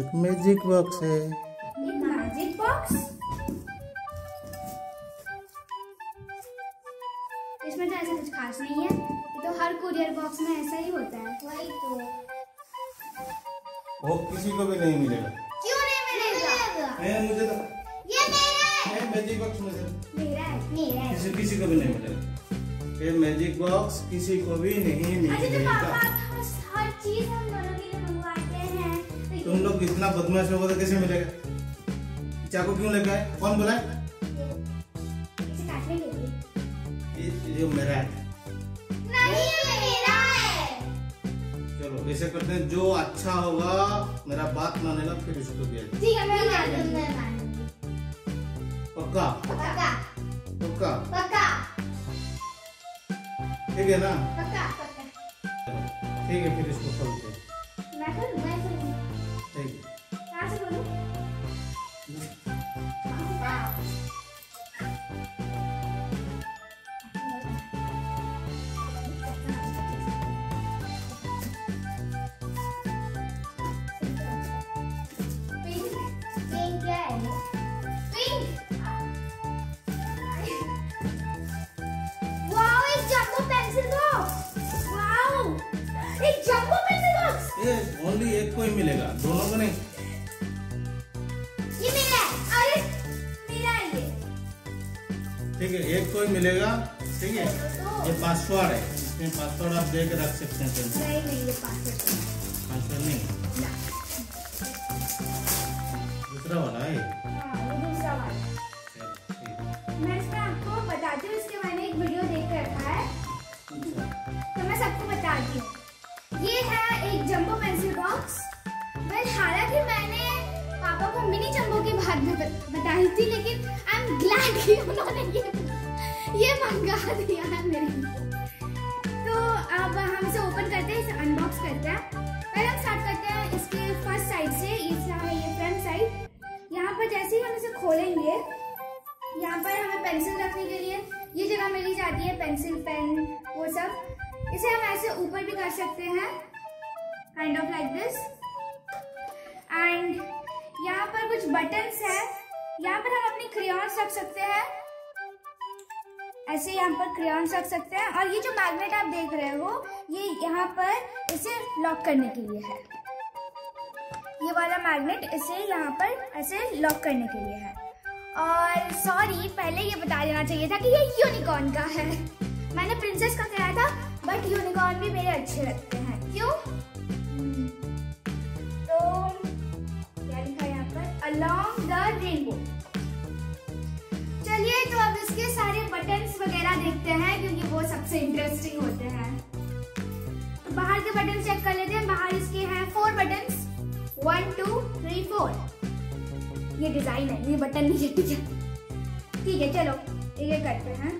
एक magic box है। ये मैजिक बॉक्स, इसमें तो ऐसा कुछ खास नहीं है, ये तो हर कुरियर बॉक्स में ऐसा ही होता है। वही तो, वो किसी को भी नहीं मिलेगा। क्यों नहीं मिलेगा? है मुझे तो, ये मेरा है मैजिक बॉक्स, मुझे मेरा है, किसी को भी नहीं मिलेगा। ये मैजिक बॉक्स किसी को भी नहीं मिलेगा। हर चीज हम दोनों के लिए मंगवाते हैं। तुम लोग इतना बदमाश होगा तो कैसे मिलेगा? चाकू क्यों लेके आए? कौन बोला? इसे काटने के लिए। ये मेरा है। नहीं, मेरा है। चलो ऐसे करते हैं, जो अच्छा होगा मेरा बात मानेगा फिर उसको भी। ठीक है, मैं मानूंगी। पक्का? पक्का। पक्का। पक्का। ठीक है ना? पक्का। ठीक है, फिर इसको खोलते हैं। मैं खोलूं। ठीक है। कहाँ से खोलूं? पिंक क्या है? पिंक। वाव, एक जंबो पेंसिल बॉक्स। ये ओनली एक को ही मिलेगा, दोनों को नहीं। ये मेरा है। अरे मेरा है ये। ठीक है, एक को ही मिलेगा। ठीक है, ये पासवर्ड है, इसमें पासवर्ड आप दे के रख सकते हैं। नहीं, ये पासवर्ड नहीं। दूसरा वाला है। हाँ, दूसरा वाला। मैं इसमें आपको बताती हूँ, इसके मैंने एक वीडियो देख कर रखा है तो मैं सबको बताती हूँ। ये है एक जंबो पेंसिल बॉक्स। हालांकि मैंने पापा को मिनी जंबो की बात बताई थी, लेकिन आई एम ग्लैड कि उन्होंने ये मंगा दिया है मेरे लिए। तो अब हम इसे ओपन करते हैं, इसे अनबॉक्स करते हैं। पहले हम स्टार्ट करते हैं इसके फर्स्ट साइड से। ये फ्रंट साइड, यहाँ पर जैसे ही हम इसे खोलेंगे, यहाँ पर हमें पेंसिल रखने के लिए ये जगह मिली जाती है, पेंसिल, पेन, वो सब। इसे हम ऐसे ऊपर भी कर सकते हैं, kind of like this. And यहाँ पर कुछ बटन्स हैं। यहाँ पर हम अपनी क्रेयॉन्स रख सकते हैं, ऐसे यहाँ पर क्रेयॉन्स रख सकते हैं। और ये जो मैग्नेट आप देख रहे हो, ये यहाँ पर इसे लॉक करने के लिए है। ये वाला मैग्नेट इसे यहाँ पर ऐसे लॉक करने के लिए है। और सॉरी, पहले ये बता देना चाहिए था कि ये यूनिकॉर्न का है। मैंने प्रिंसेस का कराया था, बट यूनिकॉर्न भी मेरे अच्छे लगते हैं। क्यों? तो क्या लिखा है यहाँ पर? Along the rainbow. चलिए, तो अब इसके सारे बटन्स वगैरह देखते हैं, क्योंकि वो सबसे इंटरेस्टिंग होते हैं। तो बाहर के बटन चेक कर लेते हैं। बाहर इसके हैं 4 बटन्स, 1 2 3 4। ये डिजाइन है, ये बटन नहीं है। ठीक है, चलो ये करते हैं।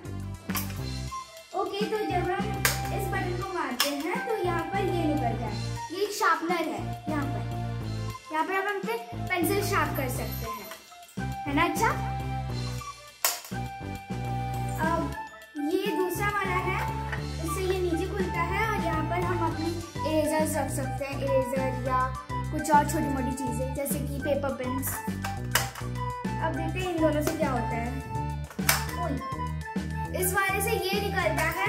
ओके, तो जब हम इस बटन को मारते हैं तो यहाँ पर ये निकलता है। ये एक शार्पनर है। यहाँ पर आप अपने पेंसिल शार्प कर सकते हैं, है ना? अच्छा, अब ये दूसरा वाला है, इससे ये नीचे खुलता है और यहाँ पर हम अपनी इरेजर्स रख सकते हैं, इरेजर या कुछ और छोटी मोटी चीजें, जैसे कि पेपर पेन्स। अब देखते हैं इन दोनों से क्या होता है। इस वाले से ये निकलता है।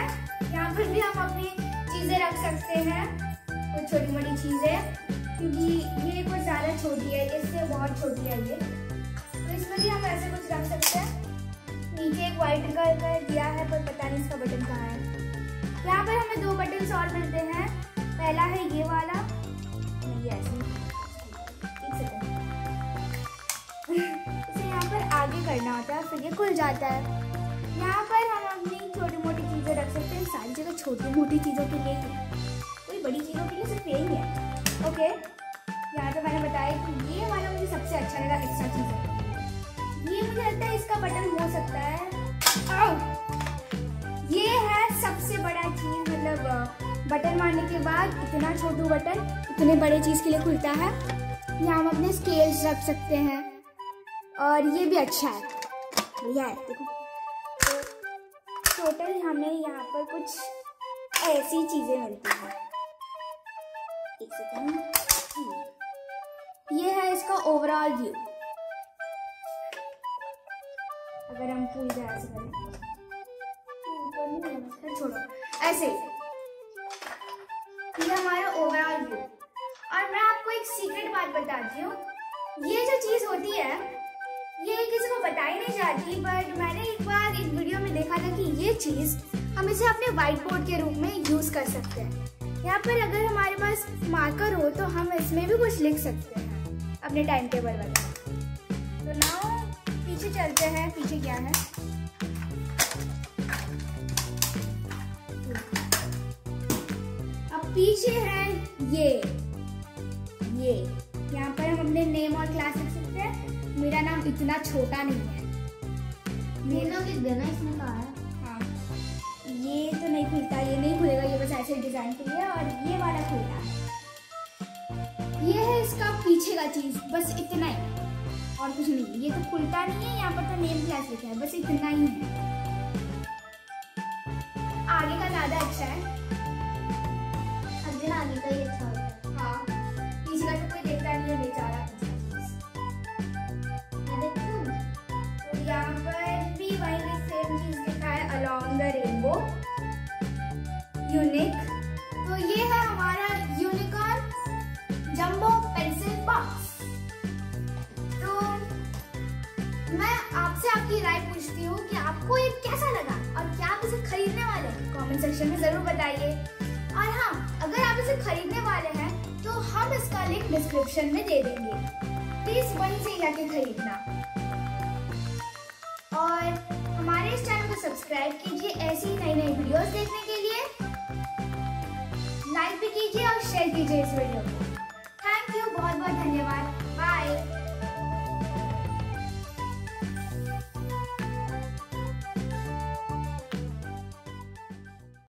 यहाँ पर भी हम अपनी चीजें रख सकते हैं, कुछ छोटी मोटी चीजें, क्योंकि ये कुछ ज्यादा छोटी है, इससे बहुत छोटी है ये। तो इसमें भी हम ऐसे कुछ रख सकते हैं। नीचे एक व्हाइट कलर का दिया है, पर पता नहीं इसका बटन कहाँ है। यहाँ पर हमें 2 बटन्स और मिलते हैं। पहला है ये वाला, ये ऐसे इसे यहाँ पर आगे करना होता है, फिर ये खुल जाता है। यहाँ पर हम अपनी छोटी मोटी चीजें रख सकते हैं। सारी जगह छोटी मोटी चीजों के लिए ही है, कोई बड़ी चीजों के लिए सिर्फ यही है। ओके, यहाँ तो मैंने बताया कि ये वाला मुझे सबसे अच्छा लगा, एक्स्ट्रा चीज। ये मुझे लगता है इसका बटन हो सकता है। ये है सबसे बड़ा चीज, मतलब बटन मारने के बाद इतना छोटू बटन इतने बड़े चीज के लिए खुलता है। यहाँ हम अपने स्केल्स रख सकते हैं, और ये भी अच्छा है, बढ़िया है। देखो, टोटल हमें यहाँ पर कुछ ऐसी चीजें मिलती हैं। एक सेकंड, ये है इसका ओवरऑल व्यू। अगर हम पूरी तरह से करें, छोड़ो ऐसे, ये हमारा ओवरऑल व्यू। और मैं आपको एक सीक्रेट बात बताती हूँ, ये जो चीज होती है ये किसी को बताई नहीं जाती, बट मैंने एक बार एक वीडियो में देखा था कि ये चीज हम इसे अपने व्हाइट बोर्ड के रूप में यूज कर सकते हैं। यहाँ पर अगर हमारे पास मार्कर हो तो हम इसमें भी कुछ लिख सकते हैं अपने टाइम टेबल पर। तो नाउ पीछे चलते हैं, पीछे क्या है, अब पीछे है ये। यहाँ पर हम अपने नेम और क्लास लिख सकते हैं। मेरा नाम इतना छोटा नहीं है, मेरा लिख देना इसमें कहा है। ये तो नहीं खुलता, ये नहीं खुलेगा, ये बस ऐसे डिजाइन के लिए। और ये वाला खुलता है। ये है इसका पीछे का चीज, बस इतना ही और कुछ नहीं। ये तो खुलता नहीं है, यहाँ पर तो नेम क्लास लिखा है, बस इतना ही है। आगे का ज्यादा अच्छा है, आगे का ही अच्छा होता है। हाँ, पीछे का तो कोई देखता नहीं है बेचारा। यहाँ पर भी वही सेम चीज लिखा है, अलॉन्ग द रेनबो यूनिक। तो ये है हमारा यूनिकॉर्न जंबो पेंसिल बॉक्स। तो मैं आपसे आपकी राय पूछती हूँ कि आपको ये कैसा लगा और क्या आप इसे खरीदने वाले हैं, कमेंट सेक्शन में जरूर बताइए। और हाँ, अगर आप इसे खरीदने वाले हैं तो हम इसका लिंक डिस्क्रिप्शन में दे देंगे, प्लीज वहीं से जाके खरीदना। और हमारे इस चैनल को सब्सक्राइब कीजिए ऐसी नई नई वीडियोस देखने के लिए। लाइक भी कीजिए और शेयर कीजिए इस वीडियो को।